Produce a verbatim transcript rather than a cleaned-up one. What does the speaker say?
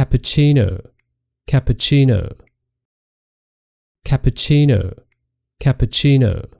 Cappuccino, cappuccino, cappuccino, cappuccino.